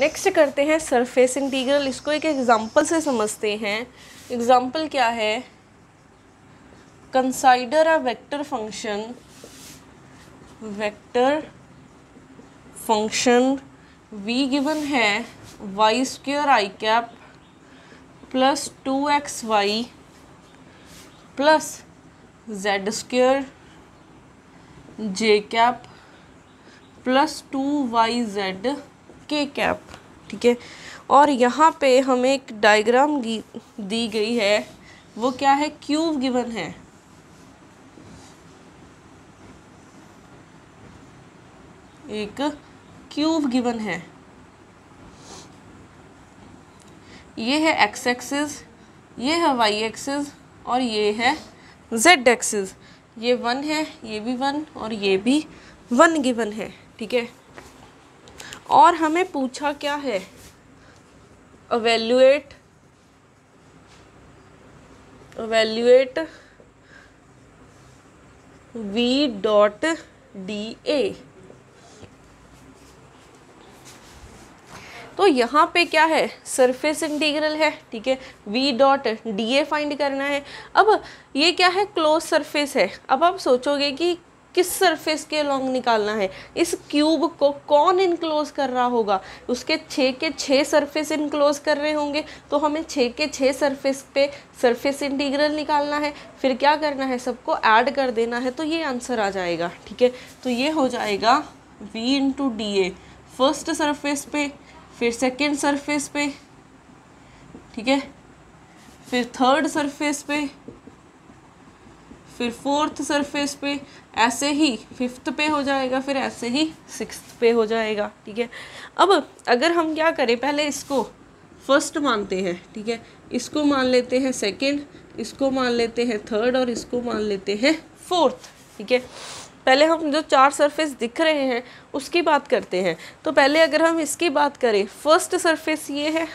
Next करते हैं surface integral. इसको एक एग्जांपल से समझते हैं। एग्जांपल क्या है, consider a vector function v given है y square i cap plus 2xy plus z square j cap plus 2yz k cap. ठीक है, और यहाँ पे हमें एक डायग्राम दी गई है, वो क्या है, क्यूब गिवन है। एक क्यूब गिवन है, ये है एक्स एक्सिस, ये है वाई एक्सिस और ये है जेड एक्सिस। ये 1 है, ये भी 1 और ये भी 1 गिवन है। ठीक है, और हमें पूछा क्या है, एवेल्युएट v डॉट डी ए। तो यहाँ पे क्या है, सरफेस इंटीग्रल है। ठीक है, v डॉट डी ए फाइंड करना है। अब ये क्या है, क्लोज सरफेस है। अब आप सोचोगे कि किस सरफेस के लॉन्ग निकालना है, इस क्यूब को कौन इनक्लोज कर रहा होगा, उसके 6 के 6 सरफेस इनक्लोज कर रहे होंगे, तो हमें 6 के 6 सरफेस पे सरफेस इंटीग्रल निकालना है। फिर क्या करना है, सबको ऐड कर देना है, तो ये आंसर आ जाएगा। ठीक है, तो ये हो जाएगा v इंटू डी ए, फर्स्ट सरफेस पे, फिर सेकेंड सरफेस पे, ठीक है, फिर थर्ड सरफेस पे, फिर फोर्थ सरफेस पे, ऐसे ही फिफ्थ पे हो जाएगा, फिर ऐसे ही सिक्स्थ पे हो जाएगा। ठीक है, अब अगर हम क्या करें, पहले इसको फर्स्ट मानते हैं, ठीक है, इसको मान लेते हैं सेकंड, इसको मान लेते हैं थर्ड और इसको मान लेते हैं फोर्थ। ठीक है, पहले हम जो 4 सरफेस दिख रहे हैं उसकी बात करते हैं। तो पहले अगर हम इसकी बात करें, फर्स्ट सरफेस ये है,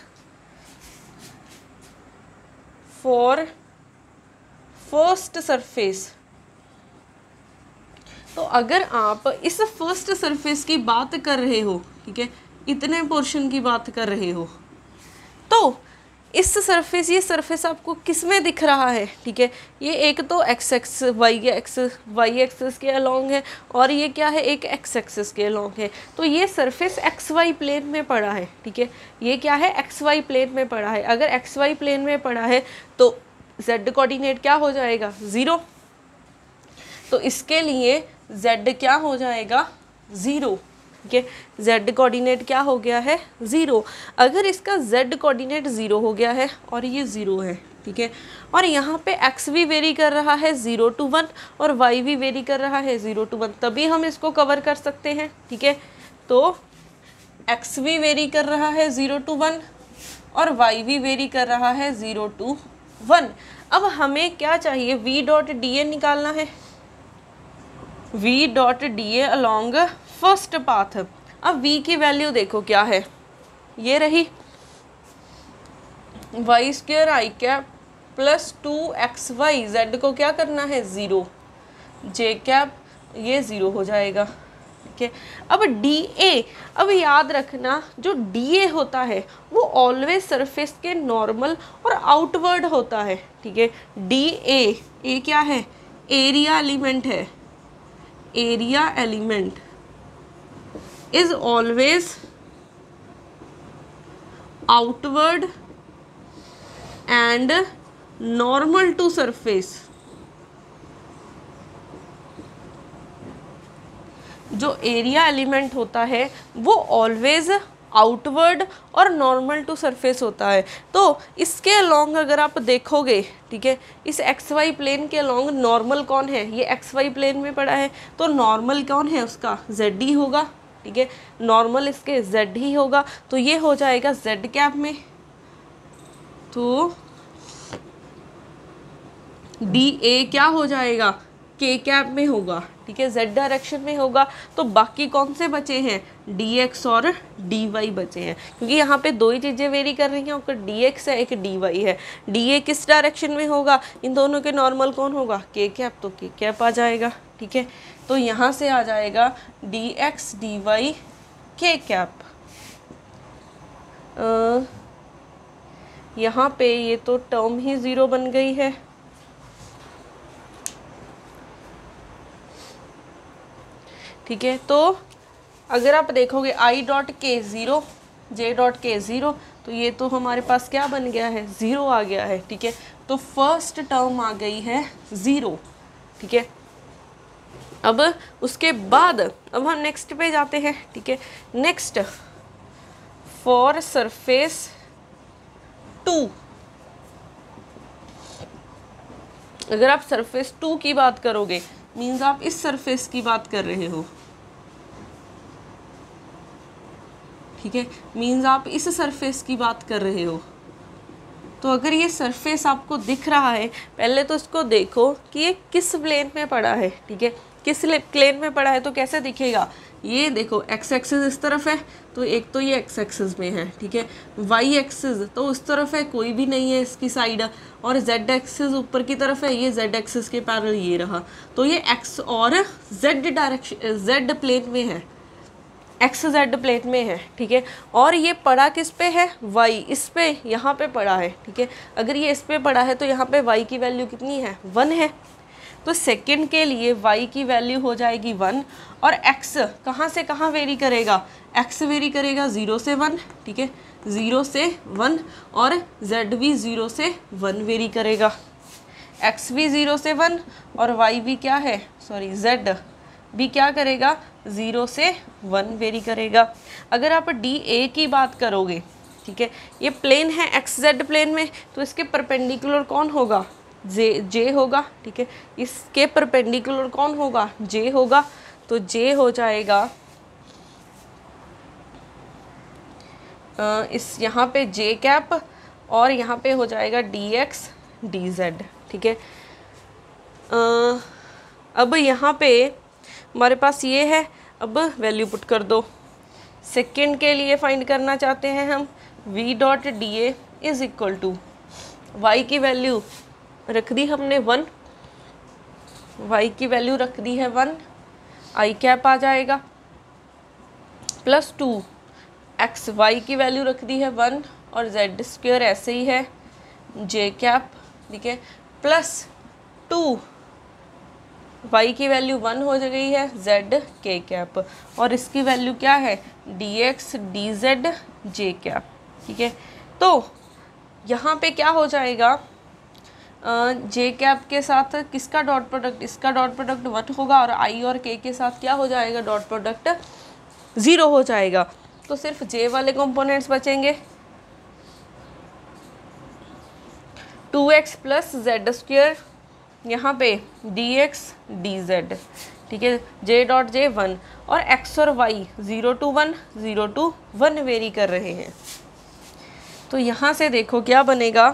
4 फर्स्ट सरफेस। तो अगर आप इस फर्स्ट सरफेस की बात कर रहे हो, ठीक है, इतने पोर्शन की बात कर रहे हो, तो इस सरफेस, ये सरफेस आपको किस में दिख रहा है। ठीक है, ये एक तो वाई एक्सिस के अलोंग है और ये क्या है, एक एक्स एक्सिस के अलोंग है। तो ये सरफेस एक्स वाई प्लेन में पड़ा है। ठीक है, ये क्या है, एक्स वाई प्लेन में पड़ा है। अगर एक्स वाई प्लेन में पड़ा है तो z कोऑर्डिनेट क्या हो जाएगा, 0। तो इसके लिए z क्या हो जाएगा, 0। ठीक है, z कोऑर्डिनेट क्या हो गया है, 0। अगर इसका z कोऑर्डिनेट 0 हो गया है और ये 0 है, ठीक है, और यहाँ पे x भी वेरी कर रहा है 0 to 1 और y भी वेरी कर रहा है 0 to 1, तभी हम इसको कवर कर सकते हैं। ठीक है, तो x भी वेरी कर रहा है 0 to 1 और y भी वेरी कर रहा है 0 to 1। अब हमें क्या चाहिए, v डॉट डी ए निकालना है, v डॉट डी ए अलॉन्ग फर्स्ट पाथ। अब v की वैल्यू देखो क्या है, ये रही, y square i cap plus 2xy, z को क्या करना है, 0, जे कैप ये 0 हो जाएगा। ठीक है, अब डी ए, अब याद रखना जो डी ए होता है वो ऑलवेज सरफेस के नॉर्मल और आउटवर्ड होता है। ठीक है, डी ए क्या है, एरिया एलिमेंट है। Area element is always outward and normal to surface. जो एरिया एलिमेंट होता है वो ऑलवेज आउटवर्ड और नॉर्मल टू सरफेस होता है। तो इसके अलोंग अगर आप देखोगे, ठीक है, इस एक्स वाई प्लेन के अलोंग नॉर्मल कौन है, ये एक्स वाई प्लेन में पड़ा है, तो नॉर्मल कौन है उसका, जेड ही होगा। ठीक है, नॉर्मल इसके जेड ही होगा, तो ये हो जाएगा जेड कैप में। तो डी ए क्या हो जाएगा, के कैप में होगा। ठीक है, z डायरेक्शन में होगा। तो बाकी कौन से बचे हैं, dx और dy बचे हैं, क्योंकि यहाँ पे 2 ही चीज़ें वेरी कर रही हैं, और dx है एक dy है। da किस डायरेक्शन में होगा, इन दोनों के नॉर्मल कौन होगा, के कैप, तो के कैप आ जाएगा। ठीक है, तो यहाँ से आ जाएगा dx dy के कैप। यहाँ पे ये तो टर्म ही ज़ीरो बन गई है, ठीक है। तो अगर आप देखोगे i dot k zero, j dot k zero, तो ये तो हमारे पास क्या बन गया है, ज़ीरो आ गया है, ठीक है। तो फर्स्ट टर्म आ गई है ज़ीरो, ठीक है। अब उसके बाद अब हम नेक्स्ट पे जाते हैं, ठीक है। नेक्स्ट फॉर सरफेस टू, अगर आप सरफेस टू की बात करोगे मीन्स आप इस सरफेस की बात कर रहे हो, ठीक है, मीन्स आप इस सरफेस की बात कर रहे हो। तो अगर ये सरफेस आपको दिख रहा है, पहले तो इसको देखो कि ये किस प्लेन में पड़ा है, ठीक है, किस प्लेन में पड़ा है। तो कैसे दिखेगा, ये देखो एक्स एक्सिस इस तरफ है, तो एक तो ये एक्स एक्सिस में है, ठीक है। वाई एक्सिस तो उस तरफ है, कोई भी नहीं है इसकी साइड, और जेड एक्सिस ऊपर की तरफ है, ये जेड एक्सिस के पैरेलल ये रहा। तो ये एक्स और जेड डायरेक्शन, जेड प्लेन में है, एक्स जेड प्लेन में है, ठीक है। और ये पड़ा किस पे है, वाई, इस पे, यहाँ पे पड़ा है, ठीक है। अगर ये इस पे पड़ा है तो यहाँ पे वाई की वैल्यू कितनी है, वन है। तो सेकंड के लिए y की वैल्यू हो जाएगी वन, और x कहाँ से कहाँ वेरी करेगा, x वेरी करेगा ज़ीरो से वन, ठीक है, ज़ीरो से वन, और z भी ज़ीरो से वन वेरी करेगा, x भी ज़ीरो से वन, और y भी क्या है, सॉरी z भी क्या करेगा, ज़ीरो से वन वेरी करेगा। अगर आप dA की बात करोगे, ठीक है, ये प्लेन है एक्स जेड प्लेन में, तो इसके परपेंडिकुलर कौन होगा, जे होगा, ठीक है, इसके परपेंडिकुलर कौन होगा, जे होगा। तो जे हो जाएगा इस यहाँ पे जे कैप, और यहाँ पे हो जाएगा डी एक्स डी जेड, ठीक है। अब यहाँ पे हमारे पास ये है, अब वैल्यू पुट कर दो। सेकंड के लिए फाइंड करना चाहते हैं हम, v dot d A is equal to, y की वैल्यू रख दी हमने वन, y की वैल्यू रख दी है वन, आई कैप आ जाएगा, प्लस टू एक्स, वाई की वैल्यू रख दी है वन, और जेड स्क्वेयर ऐसे ही है, जे कैप, ठीक है, प्लस टू वाई की वैल्यू वन हो गई है, जेड के कैप, और इसकी वैल्यू क्या है, d x d z j cap, ठीक है। तो यहाँ पे क्या हो जाएगा, जे कैप के साथ किसका डॉट प्रोडक्ट, इसका डॉट प्रोडक्ट वन होगा, और आई और के साथ क्या हो जाएगा, डॉट प्रोडक्ट ज़ीरो हो जाएगा। तो सिर्फ जे वाले कंपोनेंट्स बचेंगे, 2x प्लस जेड स्क्वेयर, यहाँ पे dx dz, ठीक है, जे डॉट जे वन, और x और y zero to one vary कर रहे हैं। तो यहाँ से देखो क्या बनेगा,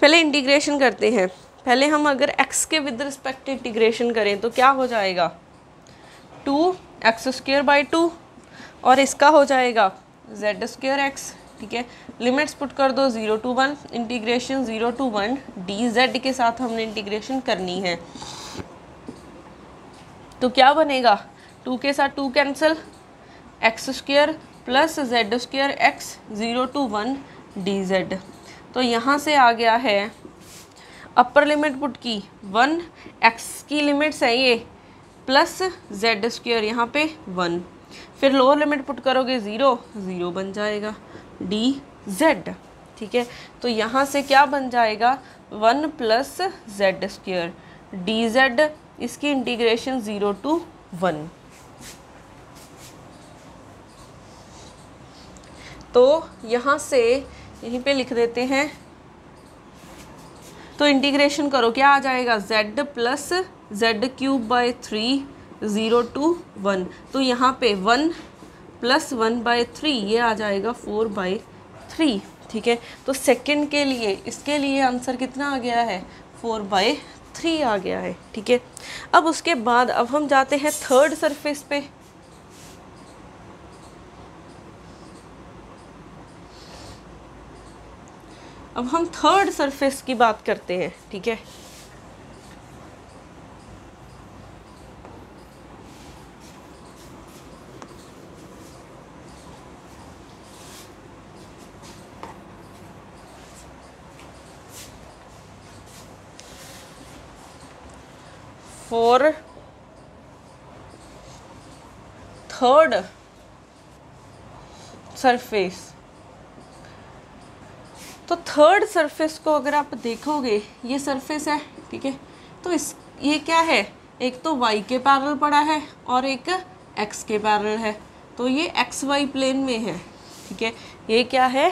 पहले इंटीग्रेशन करते हैं। पहले हम अगर x के विद रिस्पेक्ट इंटीग्रेशन करें तो क्या हो जाएगा, 2x स्क्वेयर बाई टू, और इसका हो जाएगा z स्क्वेयर एक्स, ठीक है। लिमिट्स पुट कर दो, zero to one, integration zero to one D z के साथ हमने इंटीग्रेशन करनी है। तो क्या बनेगा, 2 के साथ 2 cancel, x square plus z square x zero to one D z. तो यहाँ से आ गया है, अपर लिमिट पुट की वन, एक्स की लिमिट्स है ये, प्लस जेड स्क्वेयर यहाँ पे वन, फिर लोअर लिमिट पुट करोगे ज़ीरो, ज़ीरो बन जाएगा डी जेड, ठीक है। तो यहाँ से क्या बन जाएगा, one plus z square d z, इसकी इंटीग्रेशन ज़ीरो टू वन। तो यहाँ से यहीं पे लिख देते हैं। तो इंटीग्रेशन करो, क्या आ जाएगा, z plus z cube by three zero to one. तो यहाँ पे one plus one by three, ये आ जाएगा फोर बाई थ्री, ठीक है। तो सेकंड के लिए, इसके लिए आंसर कितना आ गया है, फोर बाई थ्री आ गया है, ठीक है। अब उसके बाद अब हम जाते हैं थर्ड सरफेस पे। अब हम थर्ड सरफेस की बात करते हैं, ठीक है। Four third surface. तो थर्ड सरफेस को अगर आप देखोगे, ये सरफेस है, ठीक है, तो इस ये क्या है, एक तो y के पैरेलल पड़ा है और एक x के पैरेलल है, तो ये xy प्लेन में है, ठीक है। ये क्या है,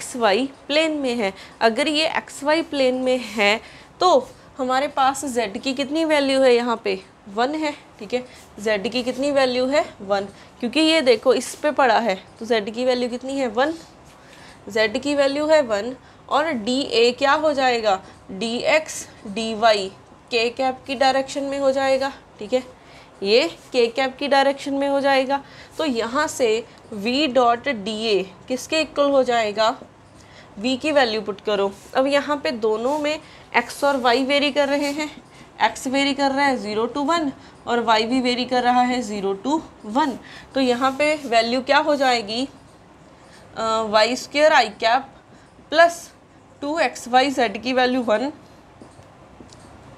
xy प्लेन में है। अगर ये xy प्लेन में है तो हमारे पास z की कितनी वैल्यू है, यहाँ पे 1 है, ठीक है। z की कितनी वैल्यू है, 1, क्योंकि ये देखो इस पे पड़ा है, तो z की वैल्यू कितनी है, 1, z की वैल्यू है 1। और dA क्या हो जाएगा, dx dy के कैप की डायरेक्शन में हो जाएगा, ठीक है, ये के कैप की डायरेक्शन में हो जाएगा। तो यहाँ से v डॉट dA किसके इक्वल हो जाएगा, v की वैल्यू पुट करो। अब यहाँ पे दोनों में x और y वेरी कर रहे हैं, x वेरी कर रहा है 0 to 1 और y भी वेरी कर रहा है 0 to 1। तो यहाँ पे वैल्यू क्या हो जाएगी, y square i cap plus 2xy, z की value 1,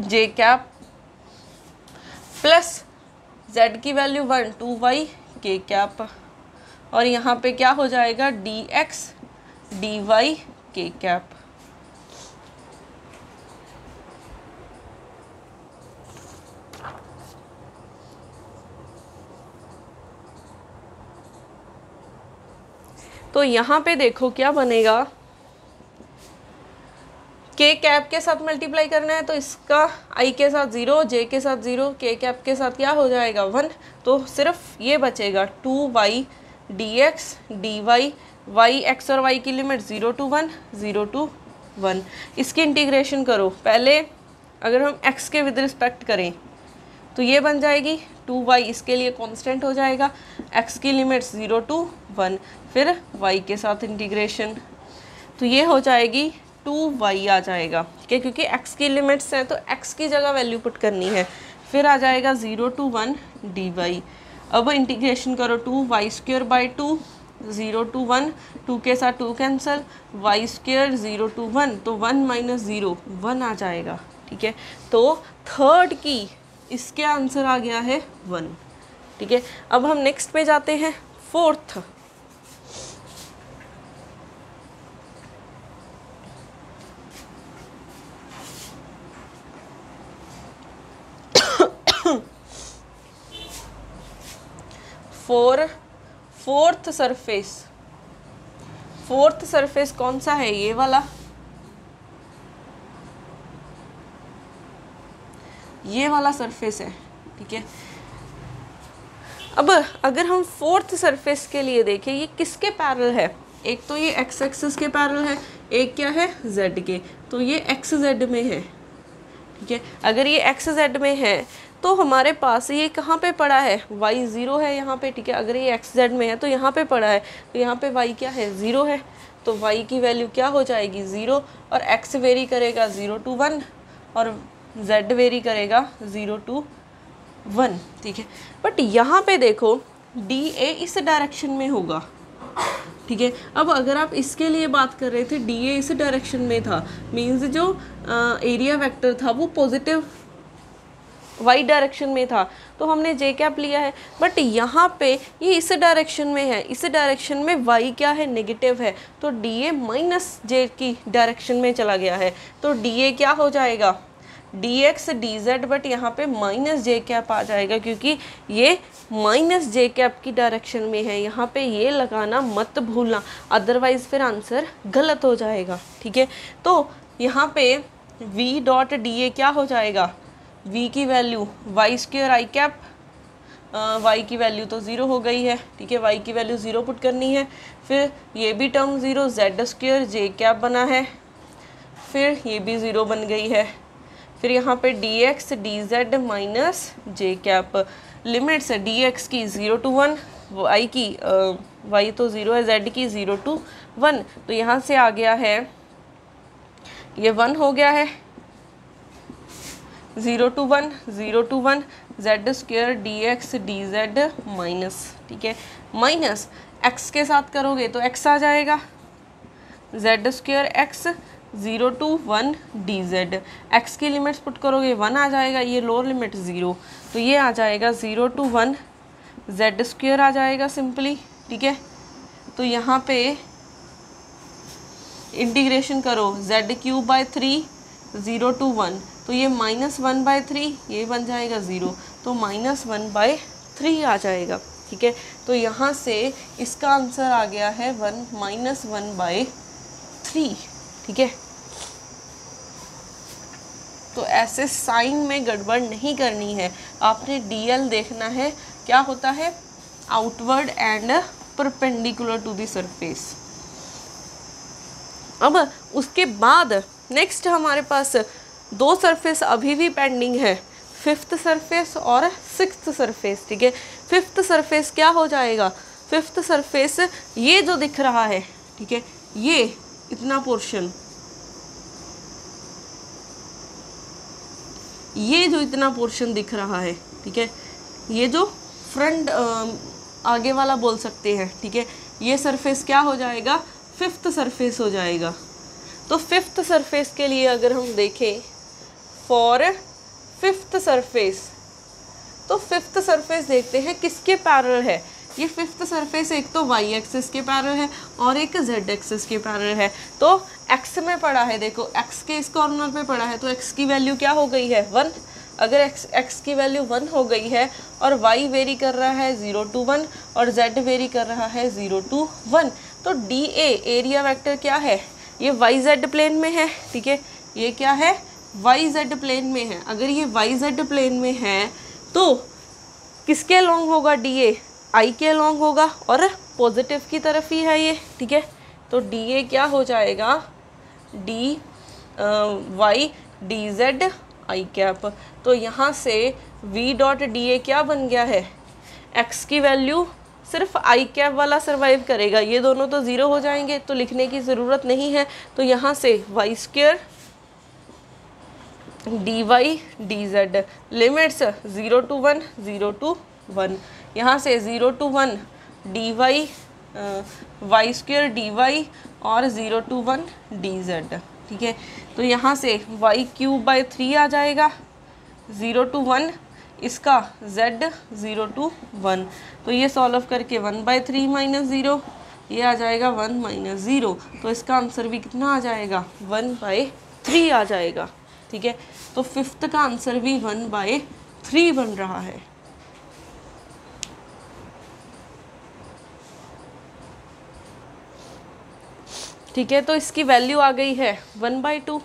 j cap plus z की वैल्यू 1 2y के कैप, और यहाँ पे क्या हो जाएगा, dx dy के कैप। तो यहाँ पे देखो क्या बनेगा, के कैप के साथ मल्टीप्लाई करना है, तो इसका आई के साथ 0, जे के साथ 0, के कैप के साथ क्या हो जाएगा, 1। तो सिर्फ ये बचेगा 2y dx dy, y x और y की लिमिट 0 to 1 0 to 1। इसकी इंटीग्रेशन करो। पहले अगर हम x के विद रिस्पेक्ट करें तो ये बन जाएगी 2y, इसके लिए कांस्टेंट हो जाएगा, x की लिमिट 0 to 1, फिर y के साथ इंटीग्रेशन, तो ये हो जाएगी 2y आ जाएगा, ठीक है, क्योंकि x की लिमिट्स हैं तो x की जगह वैल्यू पुट करनी है। फिर आ जाएगा 0 to 1 dy। अब इंटीग्रेशन करो, 2y square by 2, 0 to 1, 2 के साथ 2 कैंसिल, y square 0 to 1, तो 1 minus 0 1 आ जाएगा, ठीक है। तो थर्ड की इसके आंसर आ गया है 1, ठीक है। अब हम नेक्स्ट पे जाते हैं, fourth. Fourth surface. Fourth surface कौन सा है, ये वाला, ये वाला सरफेस है, ठीक है। अब अगर हम फोर्थ सरफेस के लिए देखें, ये किसके पैरेलल है, एक तो ये x एक्सिस के पैरेलल है, एक क्या है, z के, तो ये x z में है, ठीक है। अगर ये x z में है तो हमारे पास ये कहाँ पे पड़ा है, y 0 है यहाँ पे, ठीक है। अगर ये x z में है तो यहाँ पे पड़ा है, तो यहाँ पे y क्या है, 0 है, तो y की वैल्यू क्या हो जाएगी, 0, और x वेरी करेगा 0 to 1 और z वेरी करेगा 0 to 1, ठीक है। बट यहाँ पे देखो dA इस डायरेक्शन में होगा, ठीक है। अब अगर आप इसके लिए बात कर रहे थे, dA इस डायरेक्शन में था, मीन्स जो एरिया वेक्टर था वो पॉजिटिव y डायरेक्शन में था, तो हमने j कैप लिया है। बट यहाँ पे ये इस डायरेक्शन में है, इस डायरेक्शन में y क्या है, नेगेटिव है, तो dA माइनस j की डायरेक्शन में चला गया है, तो dA क्या हो जाएगा, dx dz, बट यहाँ पे माइनस j कैप आ जाएगा, क्योंकि ये माइनस j कैप की डायरेक्शन में है। यहाँ पे ये लगाना मत भूलना, अदरवाइज़ फिर आंसर गलत हो जाएगा, ठीक है। तो यहाँ पे v डॉट dA क्या हो जाएगा, v की value y square i cap, y की वैल्यू तो 0 हो गई है, ठीक है, वाई की वैल्यू 0 पुट करनी है, फिर ये भी term 0, z square j cap बना है, फिर ये भी 0 बन गई है, फिर यहाँ पे dx dz minus j cap, limits dx की 0 to 1, वाई की वाई तो 0 है, z की 0 to 1, तो यहाँ से आ गया है, ये 1 हो गया है, 0 to 1 0 to 1, z square dx dz minus, ठीक है, माइनस x के साथ करोगे तो x आ जाएगा, z square x 0 to 1 dz। x की लिमिट्स पुट करोगे 1 आ जाएगा, ये लोअर लिमिट 0, तो ये आ जाएगा 0 to 1 जेड स्क्वेयर आ जाएगा सिंपली। ठीक है, तो यहाँ पे इंटीग्रेशन करो z³ बाय 3 0 to 1, तो ये -1/3 ये बन जाएगा 0, तो -1/3 आ जाएगा। ठीक है, तो यहाँ से इसका आंसर आ गया है -1/3। ठीक है, तो ऐसे साइन में गड़बड़ नहीं करनी है, आपने DL देखना है क्या होता है, outward and perpendicular to the surface. अब उसके बाद नेक्स्ट हमारे पास दो सरफेस अभी भी पेंडिंग है, 5th सरफेस और 6th सरफेस। ठीक है, 5th सरफेस क्या हो जाएगा, 5th सरफेस ये जो दिख रहा है, ठीक है, ये इतना पोर्शन, ये जो इतना पोर्शन दिख रहा है, ठीक है, ये जो फ्रंट आगे वाला बोल सकते हैं, ठीक है, ये सरफेस क्या हो जाएगा, 5th सरफेस हो जाएगा। तो 5th सरफेस के लिए अगर हम देखें फॉर 5th सरफेस, तो 5th सरफेस देखते हैं किसके पैरेलल है। ये 5th सरफेस एक तो y एक्सिस के पैरेलल है और एक z एक्सिस के पैरेलल है, तो x में पड़ा है, देखो x के इस कॉर्नर पे पड़ा है, तो x की वैल्यू क्या हो गई है 1। अगर x की वैल्यू 1 हो गई है और y वेरी कर रहा है 0 to 1 और z वेरी कर रहा है 0 to 1, तो DA एरिया वेक्टर क्या है, ये YZ प्लेन में है। ठीक है, ये क्या है, YZ प्लेन में है। अगर ये YZ प्लेन में है तो किसके लॉन्ग होगा DA, I के लॉन्ग होगा और पॉजिटिव की तरफ ही है ये। ठीक है, तो DA क्या हो जाएगा, DY DZ I कैप। तो यहाँ से V.DA क्या बन गया है, X की वैल्यू सिर्फ आई कैप वाला सर्वाइव करेगा, ये दोनों तो ज़ीरो हो जाएंगे, तो लिखने की ज़रूरत नहीं है। तो यहाँ से y² dy dz, limits 0 to 1 0 to 1, यहाँ से 0 to 1 dy y² dy और 0 to 1 dz। ठीक है, तो यहाँ से y³ बाय 3 आ जाएगा 0 to 1, इसका z 0 to 1, तो ये सॉल्व करके 1/3 - 0 ये आ जाएगा 1 - 0, तो इसका आंसर भी कितना आ जाएगा 1/3 आ जाएगा। ठीक है, तो 5th का आंसर भी 1/3 बन रहा है। ठीक है, तो इसकी वैल्यू आ गई है 1/2।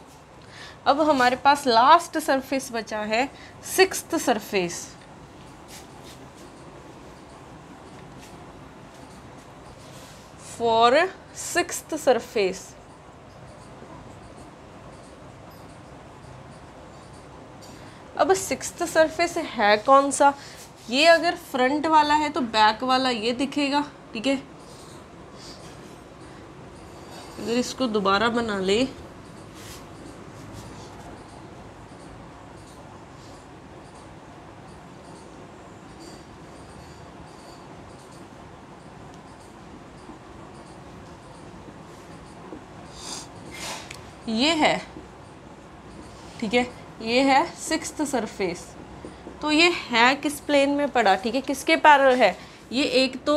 अब हमारे पास लास्ट सरफेस बचा है 6th surface. For 6th surface, अब 6th सरफेस है कौन सा, ये अगर फ्रंट वाला है तो बैक वाला ये दिखेगा। ठीक है, अगर इसको दोबारा बना ले, ये है, ठीक है, ये है 6th सरफेस। तो ये है किस प्लेन में पड़ा, ठीक है, किसके पैरेलल है, ये एक तो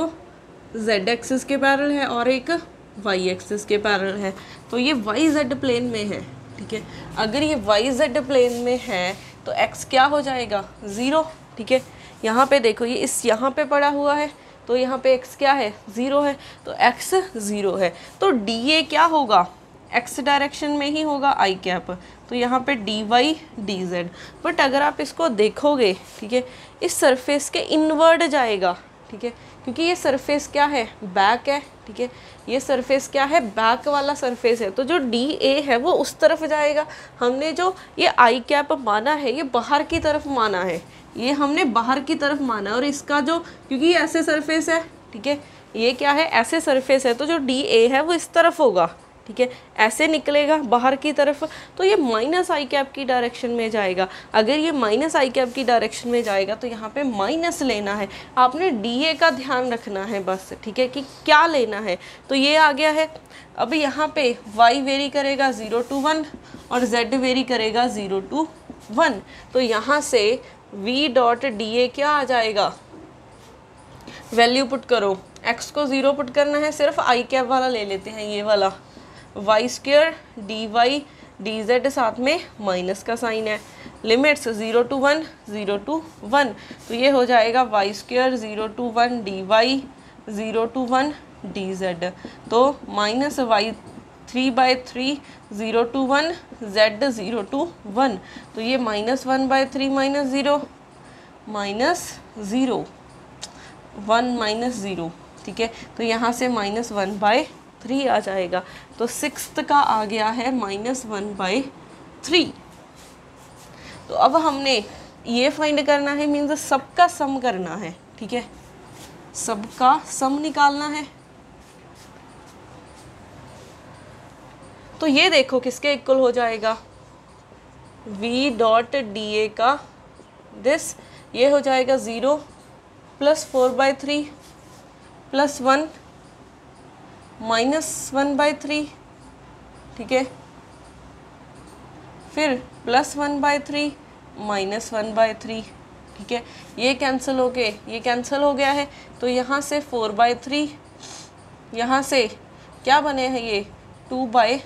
z एक्सिस के पैरेलल है और एक y एक्सिस के पैरेलल है, तो ये YZ प्लेन में है। ठीक है, अगर ये YZ प्लेन में है तो x क्या हो जाएगा 0। ठीक है, यहाँ पे देखो ये इस यहाँ पे पड़ा हुआ है, तो यहाँ पे x क्या है 0 है, तो x 0 है, तो DA क्या होगा, x डायरेक्शन में ही होगा i कैप, तो यहाँ पे dy dz। बट अगर आप इसको देखोगे, ठीक है, इस सरफेस के इनवर्ड जाएगा। ठीक है, क्योंकि ये सरफेस क्या है, बैक है। ठीक है, ये सरफेस क्या है, बैक वाला सरफेस है, तो जो DA है वो उस तरफ जाएगा। हमने जो ये i कैप माना है, ये बाहर की तरफ माना है, ये हमने बाहर की तरफ माना है, और इसका जो, क्योंकि ये ऐसे सरफेस है, ठीक है, ये क्या है ऐसे सरफेस है, तो जो DA है वो इस तरफ होगा। ठीक है, ऐसे निकलेगा बाहर की तरफ तो ये माइनस आई कैप की डायरेक्शन में जाएगा। अगर ये माइनस आई कैप की डायरेक्शन में जाएगा तो यहाँ पे माइनस लेना है आपने, डी ए का ध्यान रखना है बस, ठीक है, कि क्या लेना है। तो ये आ गया है। अब यहाँ पे y वेरी करेगा 0 to 1 और z वेरी करेगा 0 to 1। तो यहाँ से v डॉट डी ए क्या आ जाएगा, वैल्यू पुट करो, x को 0 पुट करना है, सिर्फ आई कैप वाला ले लेते हैं, ये वाला y square d y d z साथ में माइनस का साइन है, लिमिट्स 0 to 1 0 to 1। तो ये हो जाएगा y square 0 to 1 d y 0 to 1 d z, तो माइनस वाई 3/3 0 to 1 जेड 0 to 1। तो ये -1/3 -0 1 -0, ठीक है। तो यहाँ से -1/3 आ जाएगा। तो 6th का आ गया है -1/3। तो अब हमने ये फाइंड करना है, मीन्स सबका सम करना है, ठीक है, सबका सम निकालना है। तो ये देखो किसके इक्वल हो जाएगा, v डॉट डी ए का दिस, ये हो जाएगा 0 + 4/3 +1 -1/3, ठीक है, फिर +1/3 -1/3, ठीक है। ये कैंसिल हो गए, ये कैंसिल हो गया है। तो यहाँ से 4/3, यहाँ से क्या बने हैं ये 2/3,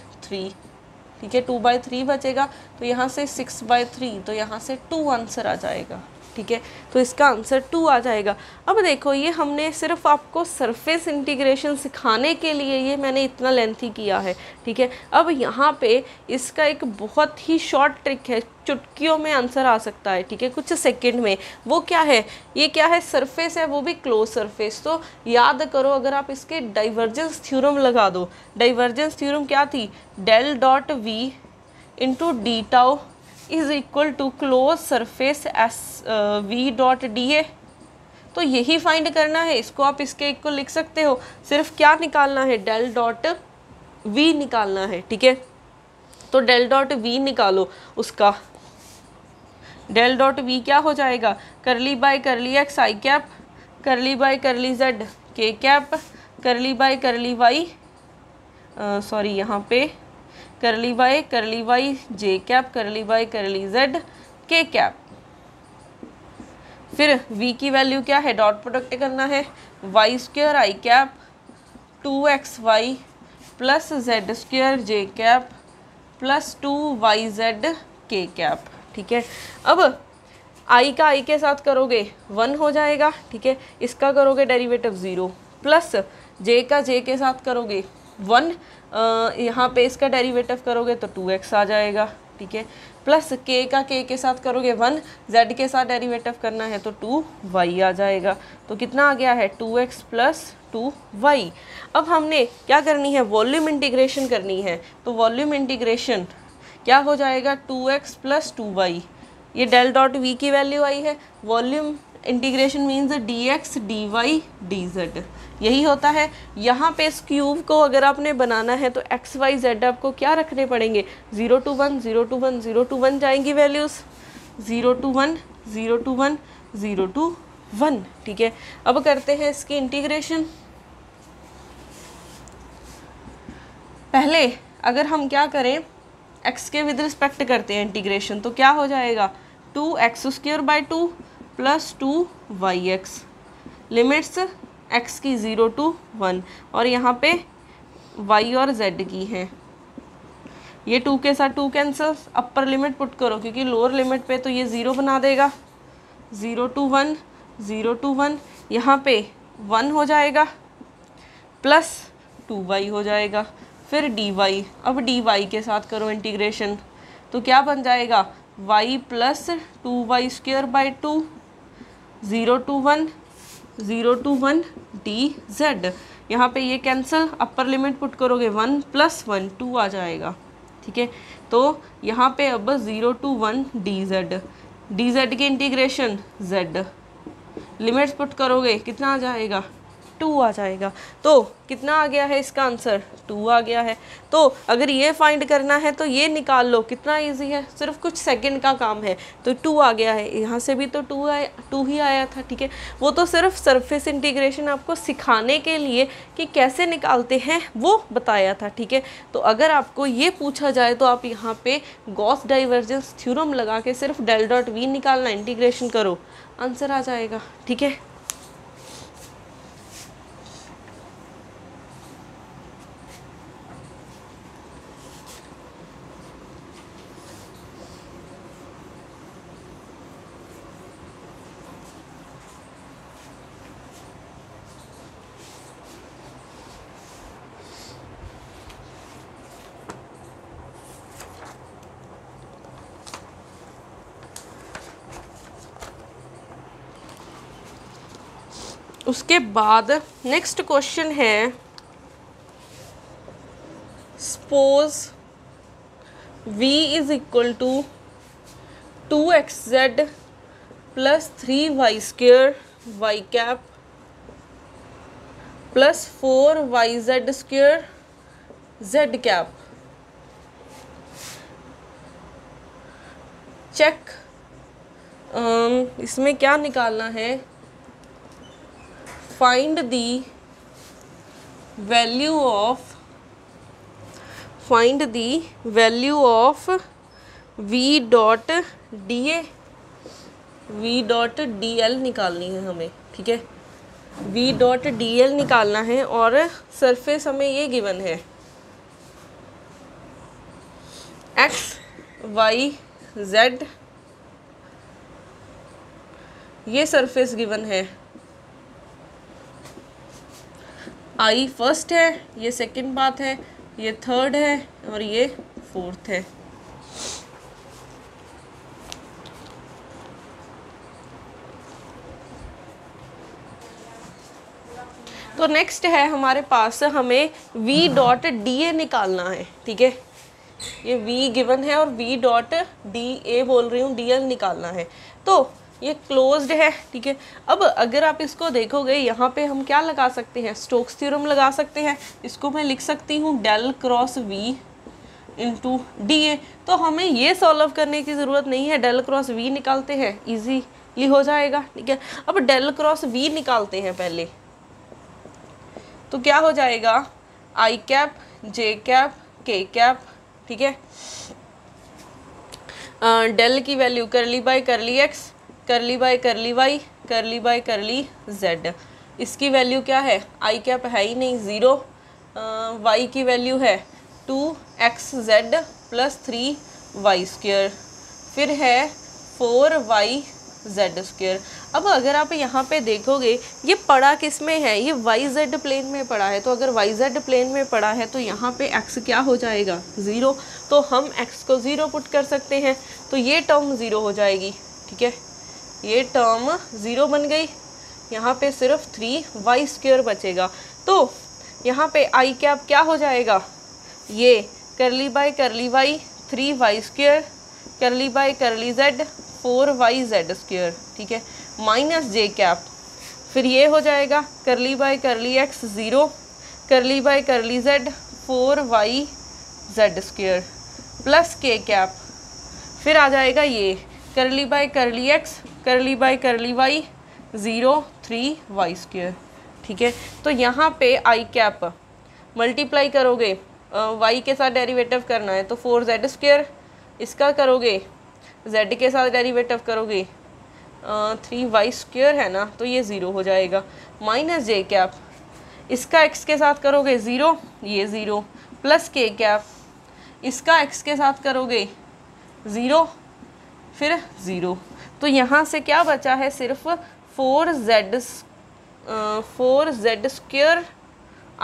ठीक है, 2/3 बचेगा। तो यहाँ से 6/3, तो यहाँ से 2 आंसर आ जाएगा, ठीक है। तो इसका आंसर 2 आ जाएगा। अब देखो ये हमने सिर्फ आपको सरफेस इंटीग्रेशन सिखाने के लिए ये मैंने इतना लेंथी किया है, ठीक है। अब यहाँ पे इसका एक बहुत ही शॉर्ट ट्रिक है, चुटकियों में आंसर आ सकता है, ठीक है, कुछ सेकंड में। वो क्या है, ये क्या है, सरफेस है, वो भी क्लोज सरफेस। तो याद करो, अगर आप इसके डाइवर्जेंस थ्योरम लगा दो, डाइवर्जेंस थ्योरम क्या थी, del dot v into d tau is equal to close surface s v dot d ए। तो यही फाइंड करना है, इसको आप इसके इक्वल लिख सकते हो, सिर्फ क्या निकालना है, डेल डॉट वी निकालना है, ठीक है। तो डेल डॉट वी निकालो, उसका डेल डॉट वी क्या हो जाएगा, curly by curly x i cap, curly by curly z k cap, curly by curly y curly by curly y j cap, curly by curly z k cap. फिर v की value क्या है, dot product करना है, y square i cap 2xy plus z square j cap plus 2yz k cap, ठीक है। अब i का i के साथ करोगे 1 हो जाएगा, ठीक है, इसका करोगे डेरिवेटिव 0, प्लस j का j के साथ करोगे 1, यहाँ पे इसका डेरिवेटिव करोगे तो 2x आ जाएगा, ठीक है, प्लस k का k के साथ करोगे 1, z के साथ डेरिवेटिव करना है तो 2y आ जाएगा। तो कितना आ गया है 2x प्लस 2y। अब हमने क्या करनी है, वॉल्यूम इंटीग्रेशन करनी है। तो वॉल्यूम इंटीग्रेशन क्या हो जाएगा, 2x प्लस 2y, ये डेल डॉट v की वैल्यू आई है। Volume integration means dx dy dz यही होता है। यहाँ पे इस क्यूब को अगर आपने बनाना है तो x y z आपको क्या रखने पड़ेंगे, 0 to 1 0 to 1 0 to 1 जाएंगी वैल्यूज़, 0 to 1 0 to 1 0 to 1, ठीक है। अब करते हैं इसकी इंटीग्रेशन। पहले अगर हम क्या करें, x के विद रिस्पेक्ट करते हैं इंटीग्रेशन, तो क्या हो जाएगा 2x² / 2 plus 2yx, limits x की 0 to 1 और यहाँ पे y और z की हैं। ये 2 के साथ 2 कैंसिल, अपर लिमिट पुट करो क्योंकि लोअर लिमिट पे तो ये 0 बना देगा, 0 to 1 0 to 1 यहाँ पे 1 हो जाएगा प्लस 2y हो जाएगा, फिर dy। अब dy के साथ करो इंटीग्रेशन, तो क्या बन जाएगा y plus 2y² / 2 0 to 1 0 to 1 dz। यहाँ पे ये कैंसिल, अपर लिमिट पुट करोगे 1 + 1 2 आ जाएगा, ठीक है। तो यहाँ पे अब 0 to 1 dz, dz के इंटीग्रेशन z, लिमिट्स पुट करोगे कितना आ जाएगा टू आ जाएगा। तो कितना आ गया है इसका आंसर, टू आ गया है। तो अगर ये फाइंड करना है तो ये निकाल लो, कितना इजी है, सिर्फ कुछ सेकंड का काम है। तो टू आ गया है, यहाँ से भी तो टू ही आया था, ठीक है। वो तो सिर्फ सरफेस इंटीग्रेशन आपको सिखाने के लिए कि कैसे निकालते हैं वो बताया था, ठीक है। तो अगर आपको ये पूछा जाए तो आप यहाँ पे गॉस डाइवर्जेंस थ्योरम लगा के सिर्फ डेल डॉट वी निकालना, इंटीग्रेशन करो, आंसर आ जाएगा, ठीक है। उसके बाद नेक्स्ट क्वेश्चन है, suppose v is equal to 2xz plus 3y² y cap plus 4yz² z cap. Check इसमें क्या निकालना है, find the value of v dot da, v dot dl निकालनी है हमें, ठीक है। v dot dl निकालना है और सरफेस हमें ये गिवन है x y z, ये सरफेस गिवन है। आई फर्स्ट है, ये सेकंड बात है, ये थर्ड है और ये फोर्थ है। तो नेक्स्ट है हमारे पास, हमें v डॉट डी ए निकालना है, ठीक है। ये v गिवन है और v डॉट डी ए बोल रही हूँ, डी एल निकालना है। तो ये क्लोज्ड है, ठीक है। अब अगर आप इसको देखोगे यहाँ पे हम क्या लगा सकते हैं, स्टोक्स थ्योरम लगा सकते हैं। इसको मैं लिख सकती हूँ del cross v into d ए। तो हमें ये सॉल्व करने की ज़रूरत नहीं है, डेल क्रॉस वी निकालते हैं, इजीली हो जाएगा, ठीक है। अब डेल क्रॉस वी निकालते हैं पहले, तो क्या हो जाएगा, i cap j cap k cap, ठीक है। डेल की value curly by curly x curly by curly y curly by curly z. इसकी वैल्यू क्या है, आई कैप है ही नहीं, ज़ीरो। वाई की वैल्यू है 2xz प्लस 3y², फिर है 4yz²। अब अगर आप यहाँ पे देखोगे ये पड़ा किस में है, ये yz प्लेन में पड़ा है। तो अगर yz प्लेन में पड़ा है तो यहाँ पे x क्या हो जाएगा, ज़ीरो। तो हम x को ज़ीरो पुट कर सकते हैं, तो ये टर्म ज़ीरो हो जाएगी, ठीक है। ये टर्म ज़ीरो बन गई, यहाँ पे सिर्फ 3y² बचेगा। तो यहाँ पे आई कैप क्या हो जाएगा, ये curly by 3y² curly by curly z 4yz², ठीक है, माइनस जे कैप। फिर ये हो जाएगा curly by curly x zero curly by curly z 4yz² plus k cap. फिर आ जाएगा ये curly by curly x curly by curly y 0 3y², ठीक है। तो यहाँ पे आई कैप मल्टीप्लाई करोगे, वाई के साथ डेरिवेटिव करना है तो 4z², इसका करोगे जेड के साथ डेरिवेटिव करोगे 3y² है ना, तो ये ज़ीरो हो जाएगा, माइनस जे कैप। इसका एक्स के साथ करोगे ज़ीरो, ये ज़ीरो, प्लस के कैप। इसका एक्स के साथ करोगे ज़ीरो, फिर ज़ीरो। तो यहाँ से क्या बचा है, सिर्फ 4z²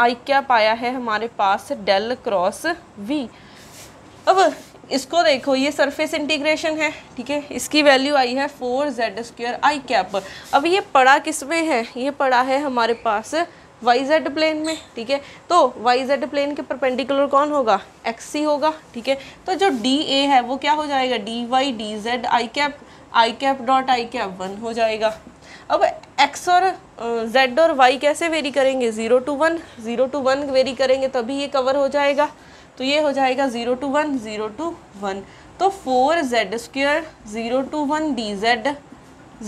आई कैप आया है हमारे पास डेल क्रॉस v। अब इसको देखो, ये सरफेस इंटीग्रेशन है, ठीक है। इसकी वैल्यू आई है 4z² आई कैप। अब ये पड़ा किस में है, ये पड़ा है हमारे पास yz प्लेन में, ठीक है। तो yz प्लेन के परपेंडिकुलर कौन होगा, xc होगा, ठीक है। तो जो dA है वो क्या हो जाएगा, dy dz i cap dot i cap 1 हो जाएगा। अब x और z और y कैसे वेरी करेंगे, 0 to 1 वेरी करेंगे तभी ये कवर हो जाएगा। तो ये हो जाएगा 0 to 1 0 to 1। तो 4z square 0 to 1 dz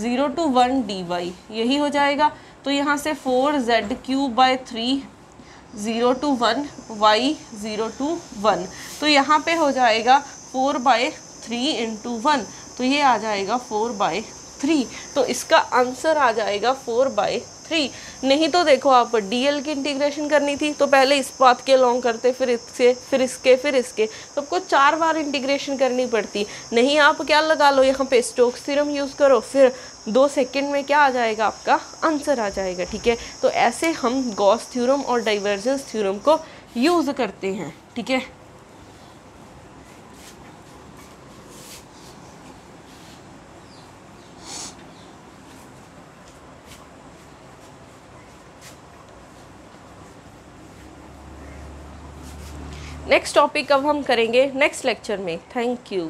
0 to 1 dy यही हो जाएगा। तो यहाँ से 4z³ by 3 0 to 1 y 0 to 1। तो यहाँ पे हो जाएगा 4 by 3 into 1। तो ये आ जाएगा 4 by 3। तो इसका आंसर आ जाएगा 4 by 3। नहीं तो देखो आप DL की इंटीग्रेशन करनी थी तो पहले इस पाथ के लॉन्ग करते, फिर इसके, तो आपको 4 बार इंटीग्रेशन करनी पड़ती। नहीं आप क्या लगा लो, यहाँ पे स्टोक्स थ्योरम यूज़ करो, फिर 2 सेकेंड में क्या आ जाएगा, आपका आंसर आ जाएगा। ठीक है, तो ऐसे हम गॉस थ्योरम और डाइवर्जेंस थ्योरम को यूज़ करते हैं। ठीक है, नेक्स्ट टॉपिक अब हम करेंगे नेक्स्ट लेक्चर में। Thank you.